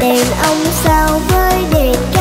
Đèn ông sao với đèn